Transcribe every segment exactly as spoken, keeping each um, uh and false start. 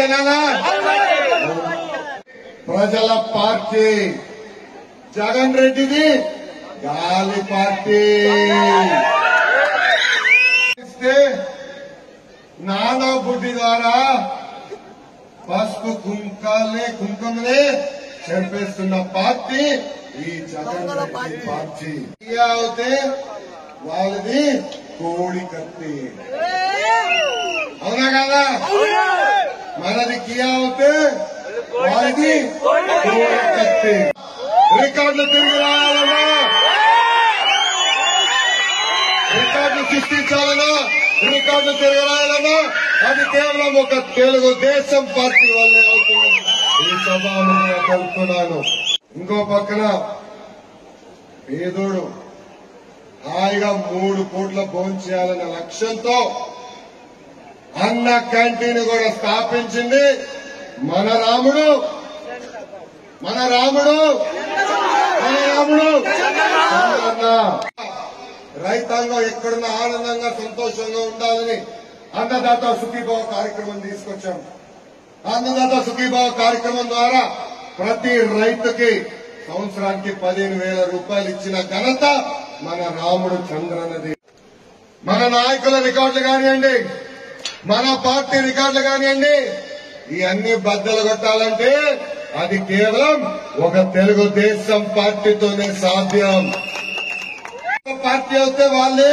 తెలంగాణ ప్రజల పార్టీ జగన్ రెడ్డిది గాలి పార్టీ నానా బుడ్డి ద్వారా పసుపు కుంకాలే కుంకుమలే చంపేస్తున్న పార్టీ ఈ జగన్ రెడ్డి పార్టీ అవుతే వాళ్ళది కోడి కత్తి అవునా కదా మనది కియా అవుతే వాళ్ళది కోడి కత్తి రికార్డులు తిరిగి రావాలన్నా రికార్డులు సృష్టించాలన్నా రికార్డులు తిరిగి రాయాలన్నా అది కేవలం ఒక తెలుగుదేశం పార్టీ వల్లే అవుతుంది ఈ సభను నేను కలుపుతున్నాను ఇంకో పక్కన పేదోడు హాయిగా మూడు కోట్ల భోజనం చేయాలనే లక్ష్యంతో అన్న క్యాంటీన్ కూడా స్థాపించింది మన రాముడు మన రాముడు మన రాముడు అన్న రైతాంగం ఎక్కడున్నా ఆనందంగా సంతోషంగా ఉండాలని అన్నదాత సుఖీభావ కార్యక్రమం తీసుకొచ్చాం అన్నదాత సుఖీభావ కార్యక్రమం ద్వారా ప్రతి రైతుకి సంవత్సరానికి పదిహేను వేల రూపాయలు ఇచ్చిన ఘనత మన రాముడు చంద్రన్నది మన నాయకుల రికార్డులు కానివ్వండి మన పార్టీ రికార్డులు కానివ్వండి ఇవన్నీ బద్దలు కొట్టాలంటే అది కేవలం ఒక తెలుగుదేశం పార్టీతోనే సాధ్యం పార్టీ అయితే వాళ్ళే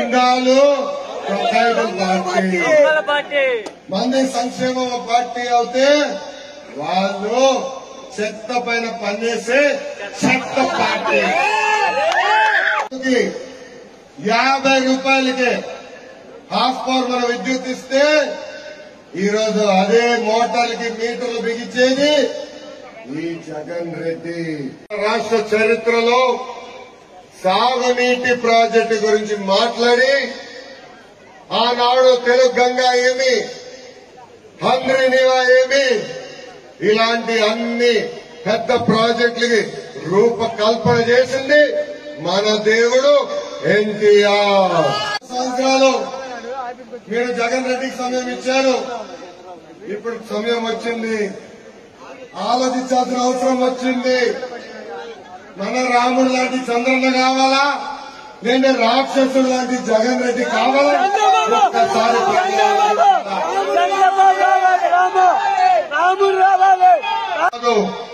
ఉండాలు పార్టీ మంది సంక్షేమ పార్టీ అయితే వాళ్ళు చెత్త పైన పనిచేసే చెత్త పార్టీ యాభై రూపాయలకే హాఫ్ పవర్ మన విద్యుత్ ఇస్తే ఈరోజు అదే మోటార్లకి మీటర్లు బిగించేది ఈ జగన్ రెడ్డి రాష్ట్ర చరిత్రలో సాగునీటి ప్రాజెక్టు గురించి మాట్లాడి ఆనాడు తెలుగు గంగా ఏమి హంద్రి నివా ఏమి ఇలాంటి అన్ని పెద్ద ప్రాజెక్టులకి రూపకల్పన చేసింది మన దేవుడు ఎన్టీఆర్ సంవత్సరాలు మీరు జగన్ రెడ్డికి సమయం ఇచ్చారు ఇప్పుడు సమయం వచ్చింది ఆలోచించాల్సిన అవసరం వచ్చింది మన రాముడు లాంటి చంద్రన్న కావాలా నేను రాక్షసుడు లాంటి జగన్ రెడ్డి కావాలా ఒక్కసారి రాముడు రావాలి